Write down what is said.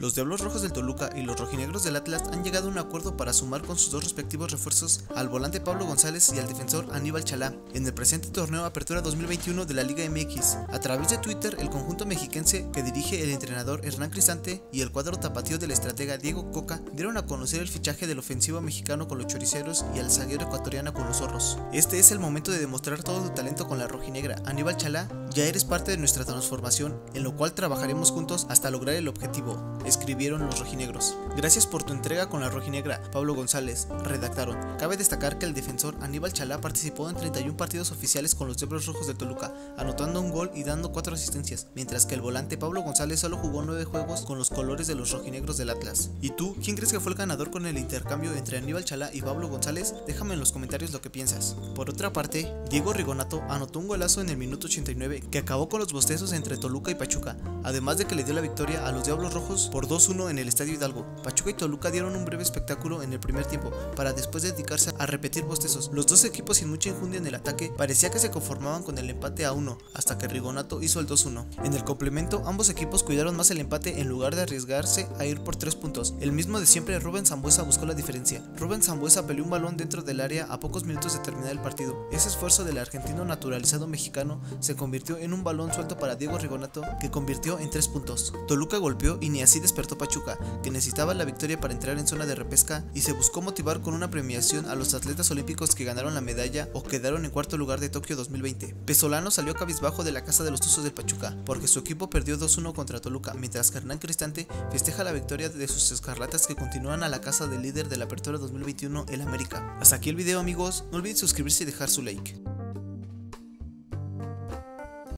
Los Diablos Rojos del Toluca y los rojinegros del Atlas han llegado a un acuerdo para sumar con sus dos respectivos refuerzos al volante Pablo González y al defensor Aníbal Chalá en el presente torneo Apertura 2021 de la Liga MX. A través de Twitter, el conjunto mexiquense que dirige el entrenador Hernán Cristante y el cuadro tapatío del estratega Diego Coca dieron a conocer el fichaje del ofensivo mexicano con los choriceros y al zaguero ecuatoriano con los zorros. Este es el momento de demostrar todo tu talento con la rojinegra. Aníbal Chalá, ya eres parte de nuestra transformación, en lo cual trabajaremos juntos hasta lograr el objetivo, escribieron los rojinegros. Gracias por tu entrega con la rojinegra, Pablo González, redactaron. Cabe destacar que el defensor Aníbal Chalá participó en 31 partidos oficiales con los Diablos Rojos de Toluca, anotando un gol y dando 4 asistencias, mientras que el volante Pablo González solo jugó 9 juegos con los colores de los rojinegros del Atlas. ¿Y tú, quién crees que fue el ganador con el intercambio entre Aníbal Chalá y Pablo González? Déjame en los comentarios lo que piensas. Por otra parte, Diego Rigonato anotó un golazo en el minuto 89 que acabó con los bostezos entre Toluca y Pachuca, además de que le dio la victoria a los Diablos Rojos por 2-1 en el Estadio Hidalgo. Pachuca y Toluca dieron un breve espectáculo en el primer tiempo para después dedicarse a repetir bostezos. Los dos equipos, sin mucha injundia en el ataque, parecía que se conformaban con el empate a 1 hasta que Rigonato hizo el 2-1. En el complemento, ambos equipos cuidaron más el empate en lugar de arriesgarse a ir por 3 puntos. El mismo de siempre, Rubén Sambuesa buscó la diferencia. Rubén Sambuesa peleó un balón dentro del área a pocos minutos de terminar el partido. Ese esfuerzo del argentino naturalizado mexicano se convirtió en un balón suelto para Diego Rigonato, que convirtió en 3 puntos. Toluca golpeó y ni así despertó Pachuca, que necesitaba la victoria para entrar en zona de repesca, y se buscó motivar con una premiación a los atletas olímpicos que ganaron la medalla o quedaron en cuarto lugar de Tokio 2020. Pezolano salió cabizbajo de la casa de los Tuzos del Pachuca, porque su equipo perdió 2-1 contra Toluca, mientras que Hernán Cristante festeja la victoria de sus escarlatas, que continúan a la casa del líder de la Apertura 2021, el América. Hasta aquí el video, amigos. No olviden suscribirse y dejar su like.